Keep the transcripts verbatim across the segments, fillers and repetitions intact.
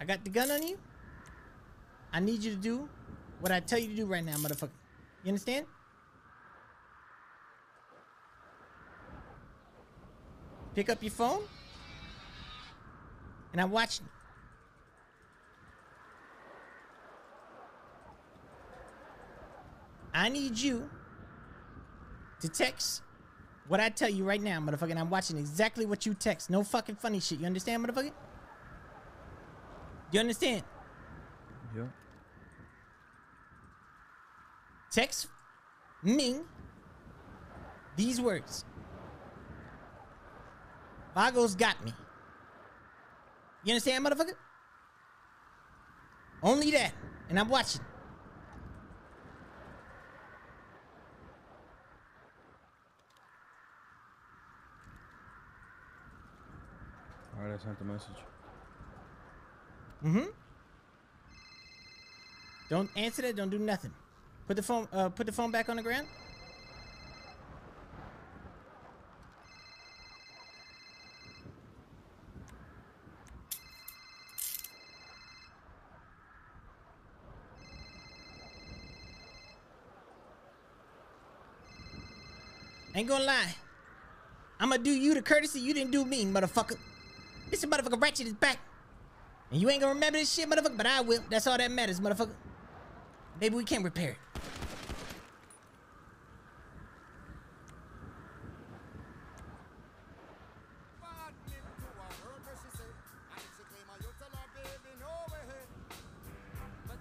I got the gun on you. I need you to do what I tell you to do right now, motherfucker. You understand? Pick up your phone. And I'm watching. I need you to text what I tell you right now, motherfucker. And I'm watching exactly what you text. No fucking funny shit. You understand, motherfucker? You understand? Yeah. Text Ming these words. Vagos got me. You understand, motherfucker? Only that. And I'm watching. Alright, I sent the message. Mm-hmm. Don't answer that. Don't do nothing. Put the phone uh, put the phone back on the ground. Ain't gonna lie. I'ma do you the courtesy you didn't do me, motherfucker. This motherfucker Ratchet is back. And you ain't gonna remember this shit, motherfucker, but I will. That's all that matters, motherfucker. Maybe we can repair it.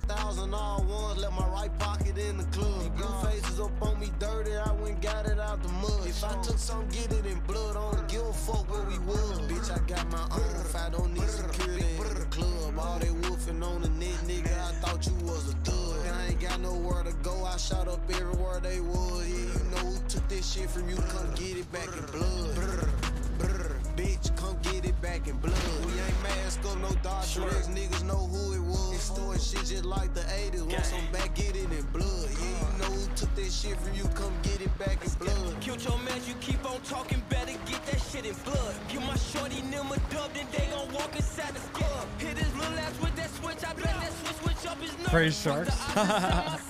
Thousand all ones, left my right pocket in the club. Blue faces up on me dirty, I went got it out the mud. If I took some, get it in blood, I don't give a fuck where we was. Bitch, I got my own, if I don't need security in the club. All they woofing on the net, nigga, I thought you was a thug. And I ain't got nowhere to go, I shot up everywhere they was. Yeah, you know who took this shit from you, come get it back in blood. Bitch, come get it back in blood. We ain't mask up, no doctor, these niggas know who it was. Shit just like the eighties, once I'm back, get it in blood. Yeah, you know who took that shit from you, come get it back in blood. Killed your man, you keep on talking, better get that shit in blood. Give my shorty nimmer dub, then they gon' walk inside the club. Hit his little ass with that switch, I bet that switch switch up his nose. Praise sharks.